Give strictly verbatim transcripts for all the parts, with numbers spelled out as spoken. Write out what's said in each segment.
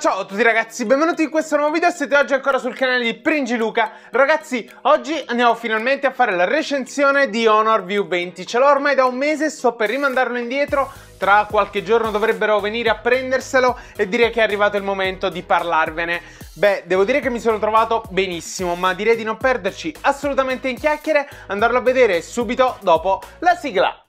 Ciao a tutti ragazzi, benvenuti in questo nuovo video. Siete oggi ancora sul canale di Pringiluca. Ragazzi, oggi andiamo finalmente a fare la recensione di Honor View venti. Ce l'ho ormai da un mese, sto per rimandarlo indietro. Tra qualche giorno dovrebbero venire a prenderselo e direi che è arrivato il momento di parlarvene. Beh, devo dire che mi sono trovato benissimo, ma direi di non perderci assolutamente in chiacchiere, andarlo a vedere subito dopo la sigla.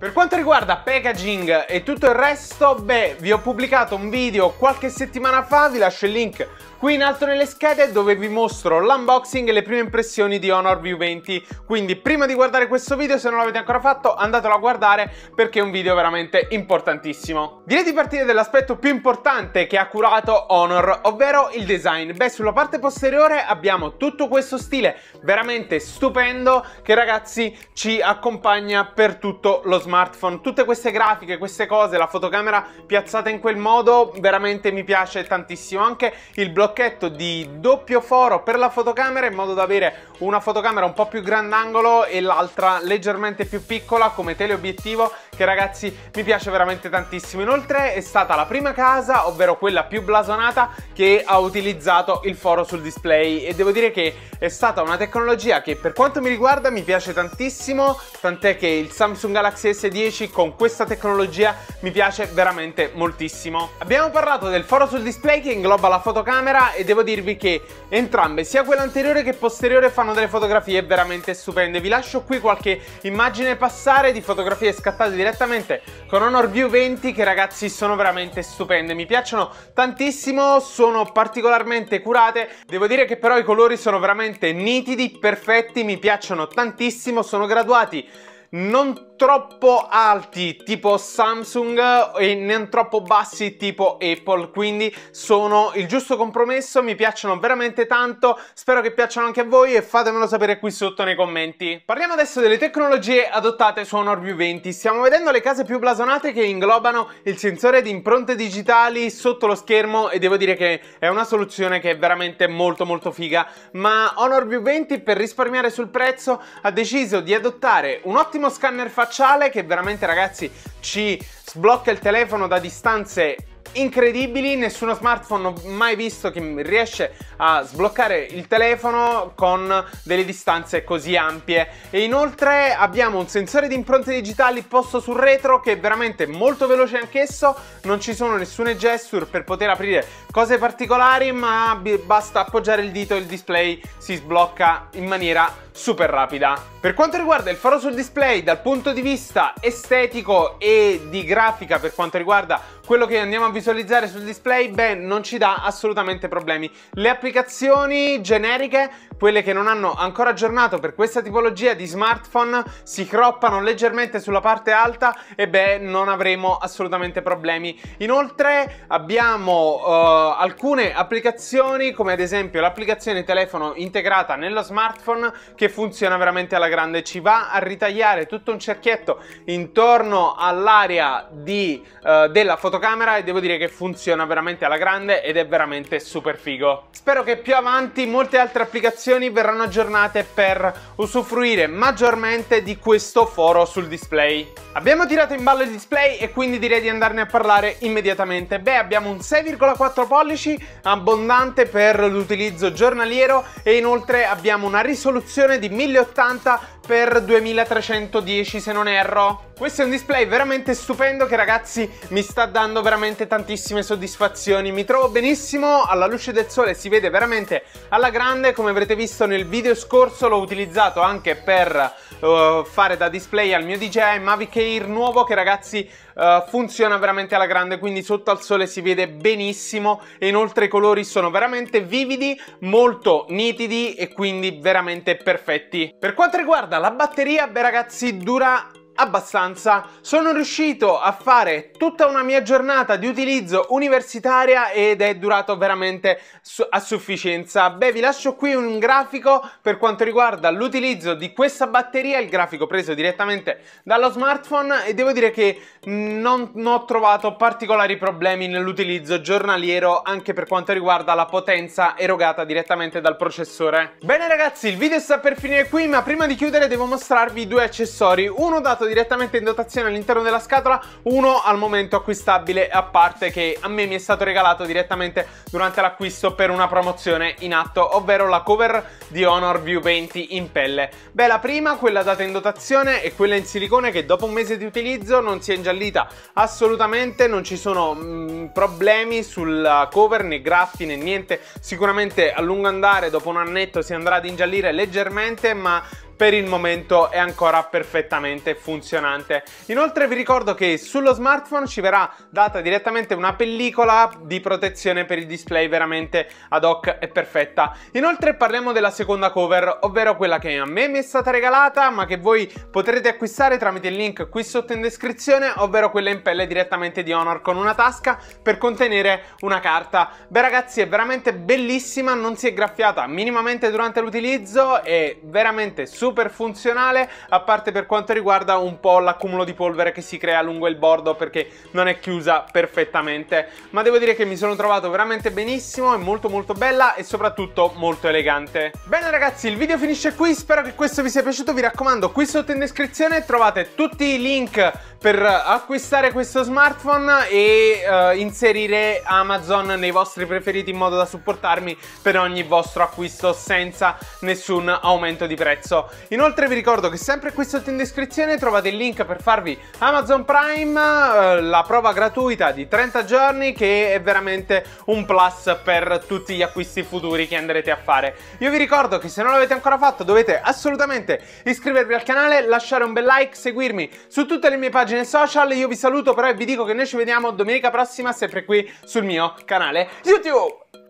Per quanto riguarda packaging e tutto il resto, beh, vi ho pubblicato un video qualche settimana fa, vi lascio il link qui in alto nelle schede, dove vi mostro l'unboxing e le prime impressioni di Honor View venti. Quindi prima di guardare questo video, se non l'avete ancora fatto, andatelo a guardare perché è un video veramente importantissimo. Direi di partire dall'aspetto più importante che ha curato Honor, ovvero il design. Beh, sulla parte posteriore abbiamo tutto questo stile veramente stupendo che ragazzi ci accompagna per tutto lo smartphone. Smartphone, tutte queste grafiche, queste cose, la fotocamera piazzata in quel modo veramente mi piace tantissimo. Anche il blocchetto di doppio foro per la fotocamera, in modo da avere una fotocamera un po' più grandangolo e l'altra leggermente più piccola come teleobiettivo, che ragazzi mi piace veramente tantissimo. Inoltre è stata la prima casa, ovvero quella più blasonata, che ha utilizzato il foro sul display, e devo dire che è stata una tecnologia che per quanto mi riguarda mi piace tantissimo, tant'è che il Samsung Galaxy S dieci con questa tecnologia mi piace veramente moltissimo. Abbiamo parlato del foro sul display che ingloba la fotocamera e devo dirvi che entrambe, sia quella anteriore che posteriore, fanno delle fotografie veramente stupende. Vi lascio qui qualche immagine passare di fotografie scattate direttamente con Honor View venti che ragazzi sono veramente stupende, mi piacciono tantissimo, sono particolarmente curate. Devo dire che però i colori sono veramente nitidi, perfetti, mi piacciono tantissimo, sono graduati non troppo alti tipo Samsung e non troppo bassi tipo Apple, quindi sono il giusto compromesso, mi piacciono veramente tanto, spero che piacciono anche a voi e fatemelo sapere qui sotto nei commenti. Parliamo adesso delle tecnologie adottate su Honor View venti. Stiamo vedendo le case più blasonate che inglobano il sensore di impronte digitali sotto lo schermo e devo dire che è una soluzione che è veramente molto molto figa, ma Honor View venti, per risparmiare sul prezzo, ha deciso di adottare un ottimo scanner facciale che veramente ragazzi ci sblocca il telefono da distanze incredibili. Nessuno smartphone ho mai visto che riesce a sbloccare il telefono con delle distanze così ampie, e inoltre abbiamo un sensore di impronte digitali posto sul retro che è veramente molto veloce anch'esso, non ci sono nessune gesture per poter aprire cose particolari, ma basta appoggiare il dito e il display si sblocca in maniera super rapida. Per quanto riguarda il foro sul display, dal punto di vista estetico e di grafica, per quanto riguarda quello che andiamo a visualizzare sul display, beh, non ci dà assolutamente problemi. Le applicazioni generiche, quelle che non hanno ancora aggiornato per questa tipologia di smartphone, si croppano leggermente sulla parte alta e beh, non avremo assolutamente problemi. Inoltre abbiamo uh, alcune applicazioni, come ad esempio l'applicazione telefono integrata nello smartphone, che funziona veramente alla grande, ci va a ritagliare tutto un cerchietto intorno all'area di, uh, della fotocamera, e devo dire che funziona veramente alla grande ed è veramente super figo. Spero che più avanti molte altre applicazioni verranno aggiornate per usufruire maggiormente di questo foro sul display. Abbiamo tirato in ballo il display e quindi direi di andarne a parlare immediatamente. Beh, abbiamo un sei virgola quattro pollici abbondante per l'utilizzo giornaliero e inoltre abbiamo una risoluzione di mille ottanta per duemilatrecentodieci se non erro. Questo è un display veramente stupendo che ragazzi mi sta dando veramente tantissime soddisfazioni, mi trovo benissimo alla luce del sole, si vede veramente alla grande. Come avrete visto nel video scorso, l'ho utilizzato anche per uh, fare da display al mio D J I Mavic Air nuovo, che ragazzi uh, funziona veramente alla grande, quindi sotto al sole si vede benissimo e inoltre i colori sono veramente vividi, molto nitidi e quindi veramente perfetti. Per quanto riguarda la batteria, beh ragazzi dura abbastanza, sono riuscito a fare tutta una mia giornata di utilizzo universitaria ed è durato veramente a sufficienza. Beh, vi lascio qui un grafico per quanto riguarda l'utilizzo di questa batteria, il grafico preso direttamente dallo smartphone, e devo dire che non ho trovato particolari problemi nell'utilizzo giornaliero, anche per quanto riguarda la potenza erogata direttamente dal processore. Bene ragazzi, il video sta per finire qui, ma prima di chiudere devo mostrarvi due accessori, uno dato direttamente in dotazione all'interno della scatola, uno al momento acquistabile a parte, che a me mi è stato regalato direttamente durante l'acquisto per una promozione in atto, ovvero la cover di Honor View venti in pelle. Beh, la prima, quella data in dotazione, è quella in silicone che dopo un mese di utilizzo non si è ingiallita assolutamente, non ci sono mh, problemi sulla cover, né graffi né niente. Sicuramente a lungo andare, dopo un annetto, si andrà ad ingiallire leggermente, ma per il momento è ancora perfettamente funzionante. Inoltre vi ricordo che sullo smartphone ci verrà data direttamente una pellicola di protezione per il display veramente ad hoc e perfetta. Inoltre parliamo della seconda cover, ovvero quella che a me mi è stata regalata ma che voi potrete acquistare tramite il link qui sotto in descrizione, ovvero quella in pelle direttamente di Honor con una tasca per contenere una carta. Beh ragazzi, è veramente bellissima, non si è graffiata minimamente durante l'utilizzo, è veramente super super funzionale, a parte per quanto riguarda un po' l'accumulo di polvere che si crea lungo il bordo perché non è chiusa perfettamente, ma devo dire che mi sono trovato veramente benissimo, è molto molto bella e soprattutto molto elegante. Bene ragazzi, il video finisce qui, spero che questo vi sia piaciuto, vi raccomando qui sotto in descrizione trovate tutti i link per acquistare questo smartphone e eh, inserire Amazon nei vostri preferiti in modo da supportarmi per ogni vostro acquisto senza nessun aumento di prezzo. Inoltre vi ricordo che sempre qui sotto in descrizione trovate il link per farvi Amazon Prime, la prova gratuita di trenta giorni, che è veramente un plus per tutti gli acquisti futuri che andrete a fare. Io vi ricordo che se non l'avete ancora fatto dovete assolutamente iscrivervi al canale, lasciare un bel like, seguirmi su tutte le mie pagine social. Io vi saluto però e vi dico che noi ci vediamo domenica prossima sempre qui sul mio canale YouTube.